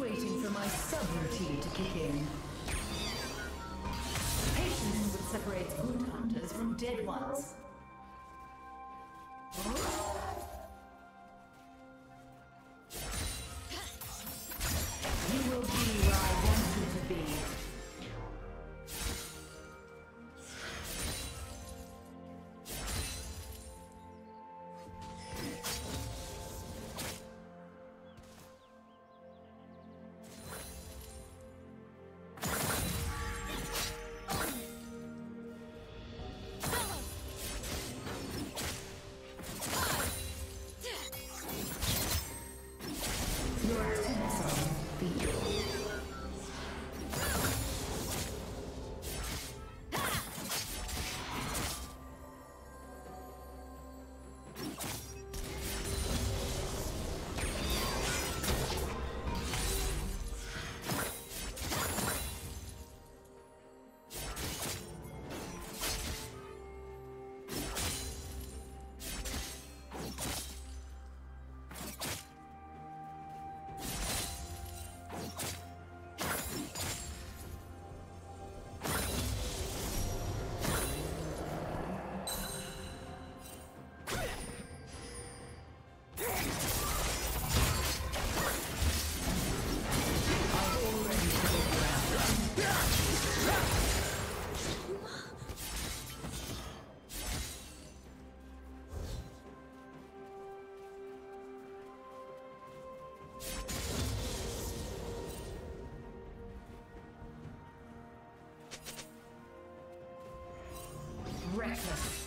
waiting for my subroutine to kick in. Patience is what separates good hunters from dead ones. Reckless.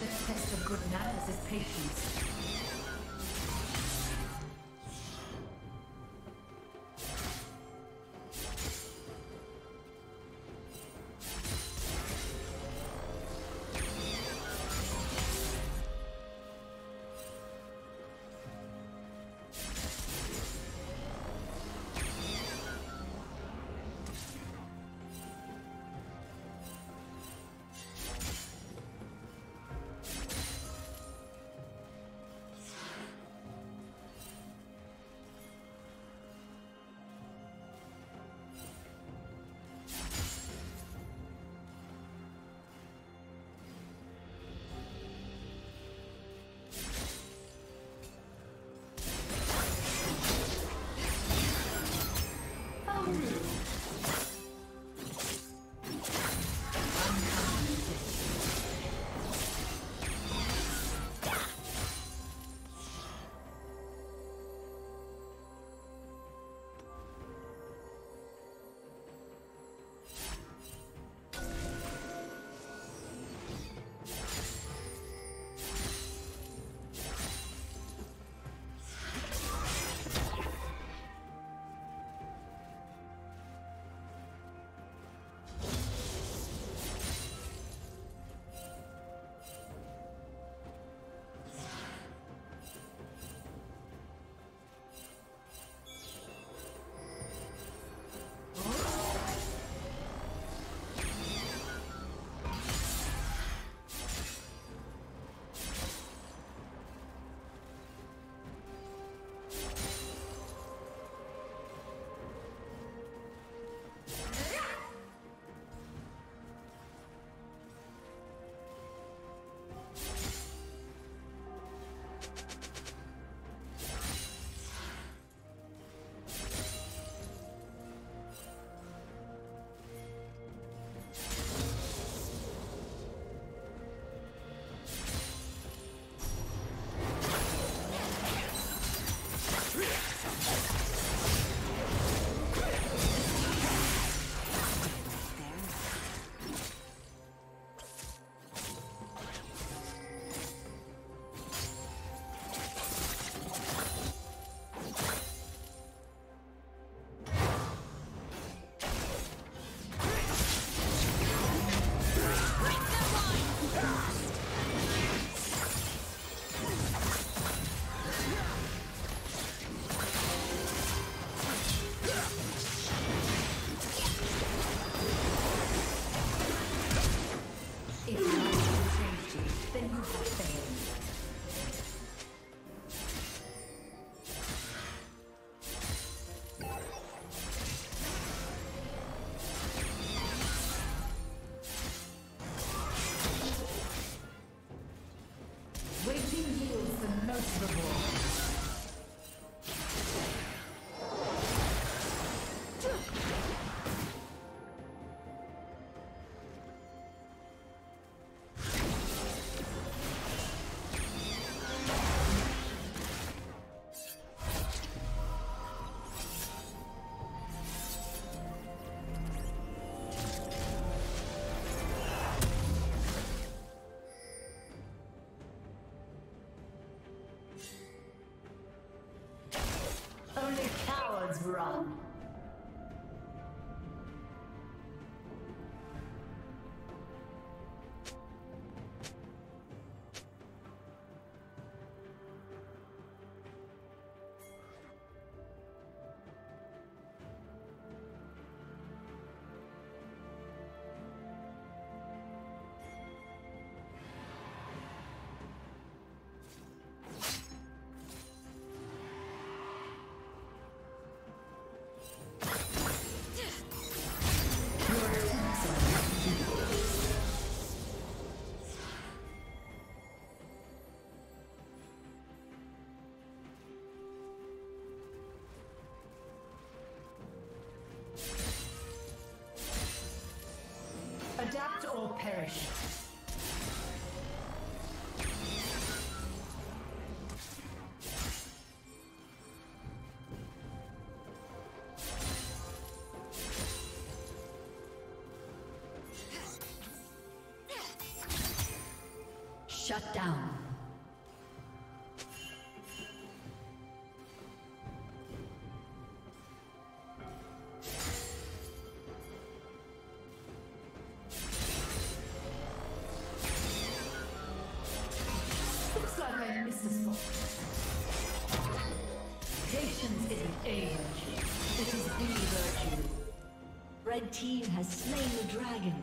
The test of good manners is patience. Adapt or perish. Shut down. Looks like I missed a spot. Patience isn't a virtue. It is the virtue. Red team has slain the dragon.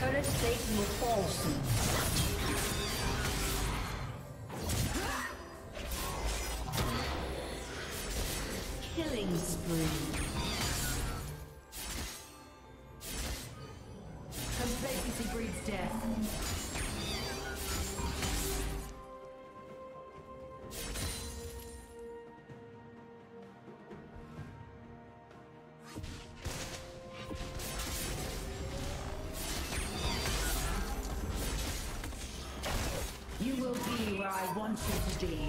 Current state will fall soon. You will be where I want you to be.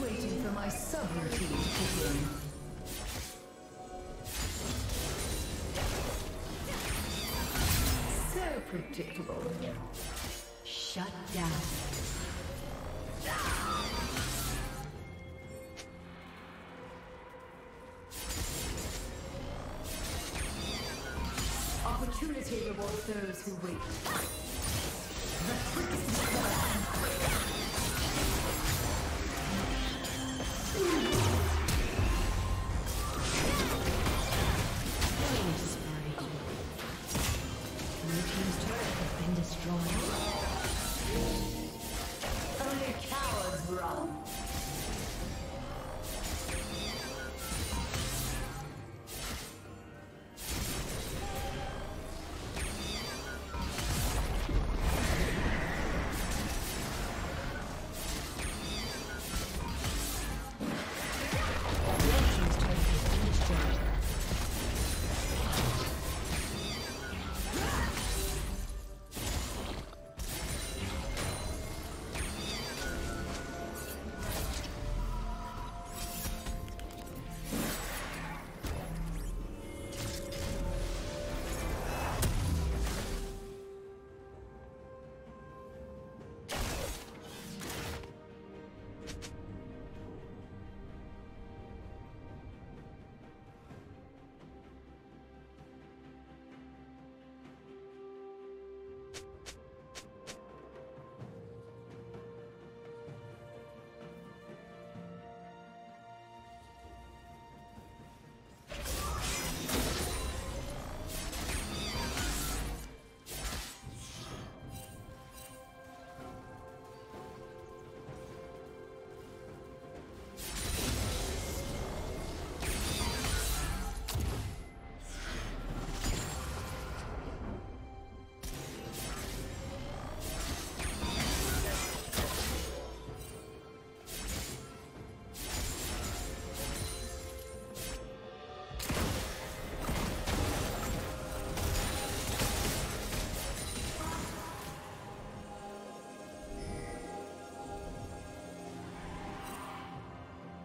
Waiting for my subroutine to begin. So predictable. Shut down. Opportunity rewards those who wait. The quickest one.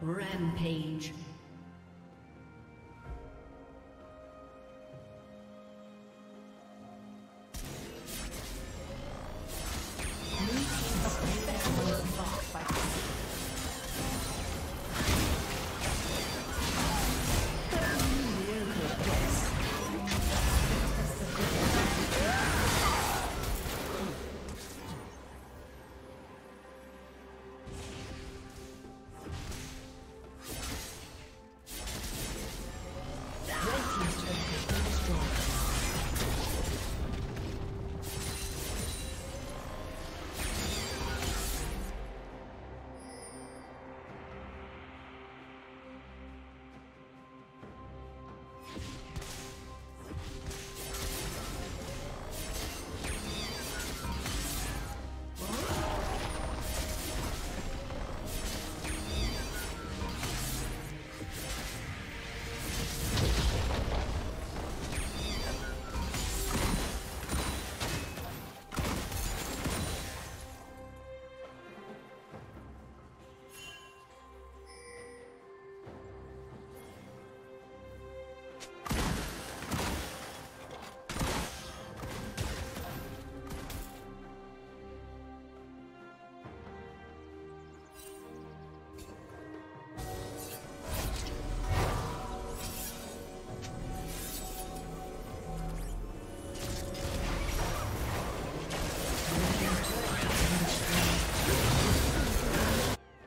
Rampage.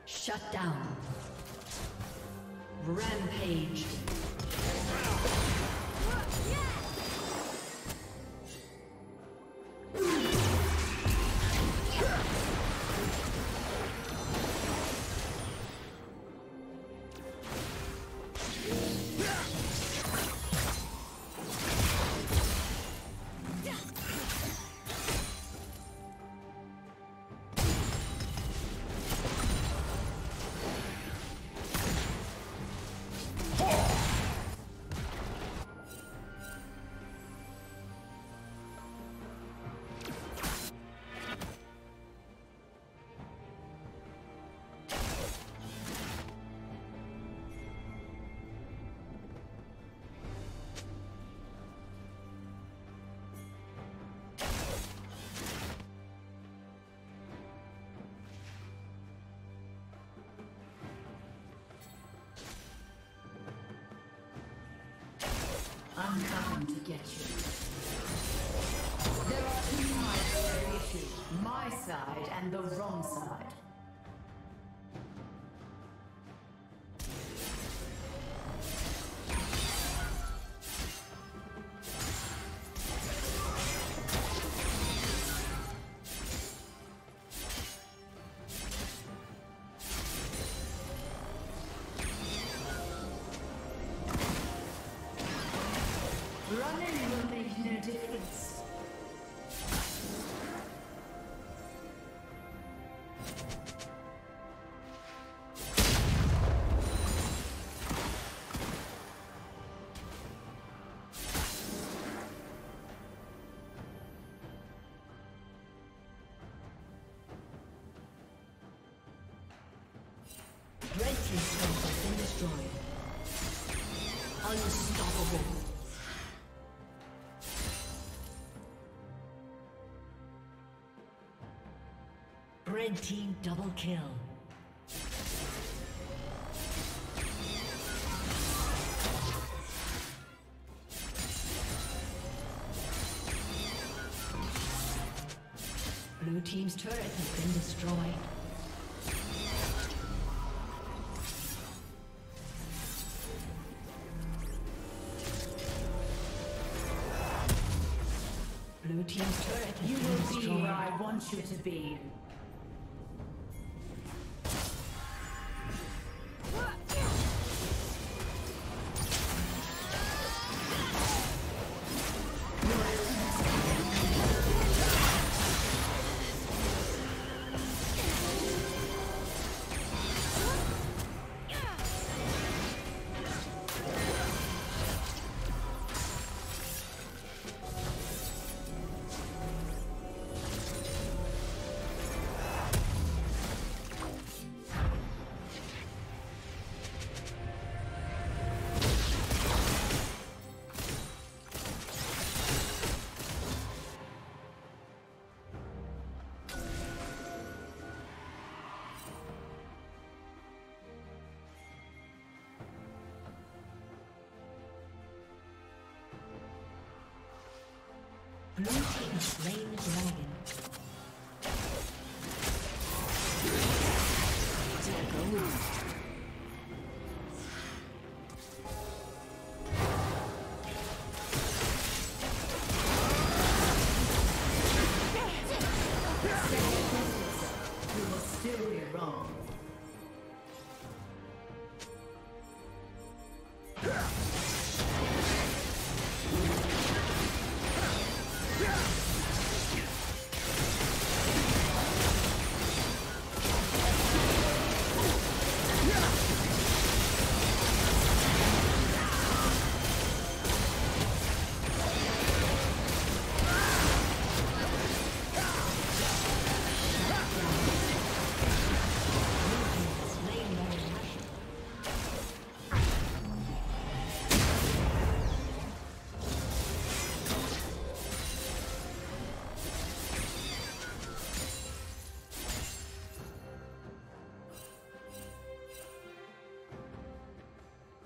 Shut down. Rampage. I'm coming to get you. There are two sides to the issue. My side and the wrong side. Red team's turret has been destroyed. Unstoppable. Red team double kill. Blue team's turret has been destroyed. You will be where I want you to be. Blue team has slain the dragon.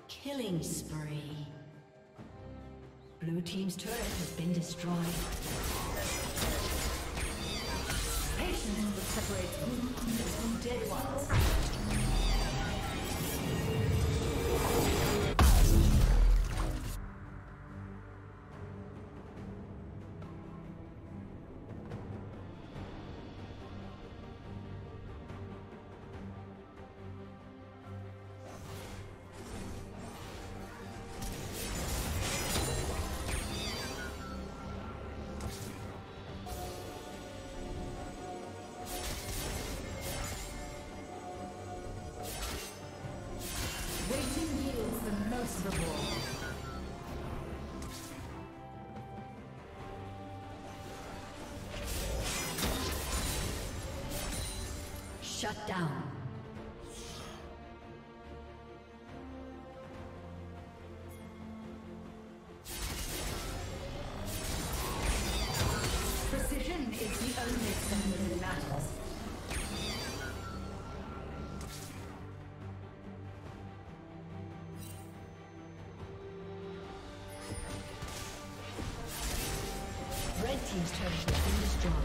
Killing spree. Blue team's turret has been destroyed. Patience will separate movements from dead ones. Shut down. Precision is the only thing that matters. Red team's turret has been destroyed.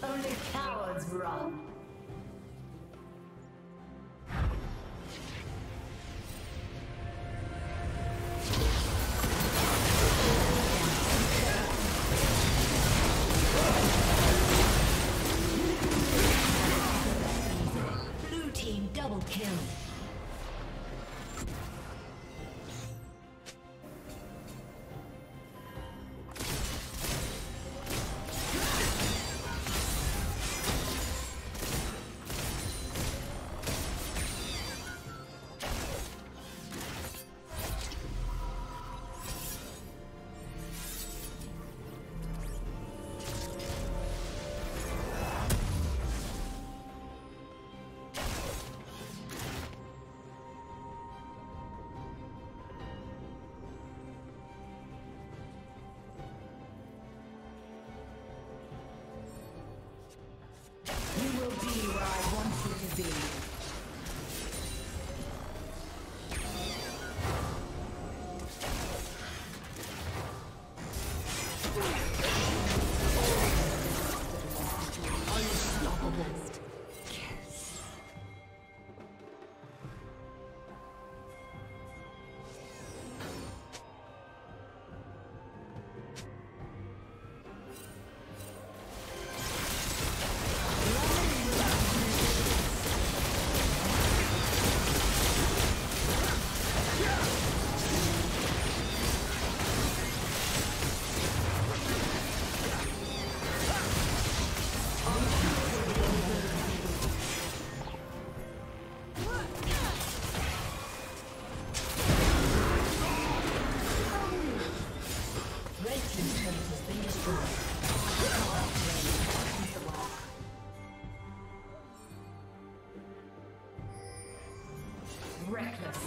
Only cowards run. Blue team double kill. Reckless.